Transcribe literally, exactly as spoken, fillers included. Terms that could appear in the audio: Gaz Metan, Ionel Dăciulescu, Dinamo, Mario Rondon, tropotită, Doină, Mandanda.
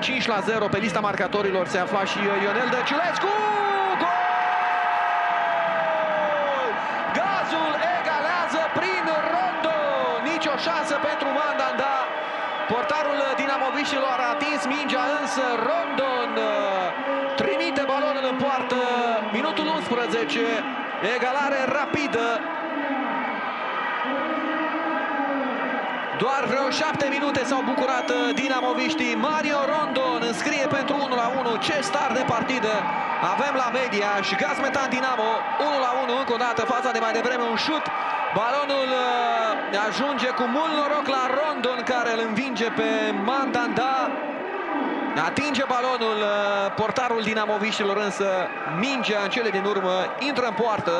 cinci la zero pe lista marcatorilor se afla și Ionel Dăciulescu. Gol! Gazul egalează prin Rondon. Nici o șansă pentru Mandanda. Portarul dinamoviștilor a atins mingea, însă Rondon trimite balonul în poartă. Minutul unsprezece, egalare rapidă. Doar vreo șapte minute s-au bucurat dinamoviștii. Mario Rondon înscrie pentru unu la unu. Ce start de partidă avem la media și Gaz Metan Dinamo unu la unu încă o dată fața de mai devreme, un șut. Balonul ajunge cu mult noroc la Rondon, care îl învinge pe Mandanda. Atinge balonul portarul dinamoviștilor, însă mingea în cele din urmă intră în poartă.